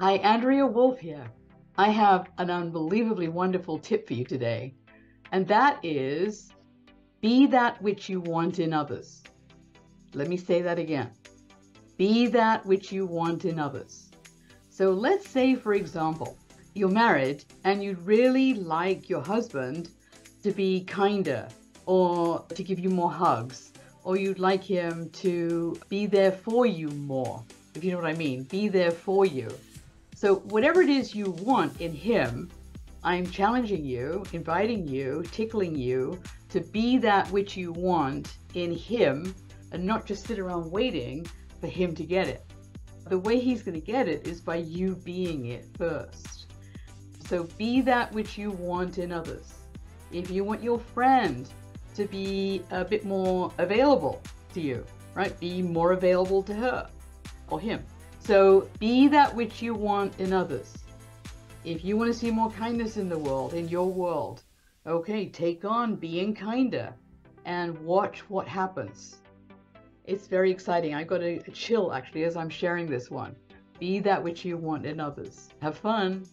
Hi, Andrea Wolf here. I have an unbelievably wonderful tip for you today, and that is, be that which you want in others. Let me say that again. Be that which you want in others. So let's say, for example, you're married and you'd really like your husband to be kinder or to give you more hugs, or you'd like him to be there for you more, if you know what I mean, be there for you. So whatever it is you want in him, I'm challenging you, inviting you, tickling you to be that which you want in him and not just sit around waiting for him to get it. The way he's going to get it is by you being it first. So be that which you want in others. If you want your friend to be a bit more available to you, right? Be more available to her or him. So be that which you want in others. If you want to see more kindness in the world, in your world, okay, take on being kinder and watch what happens. It's very exciting. I got a chill actually as I'm sharing this one. Be that which you want in others. Have fun.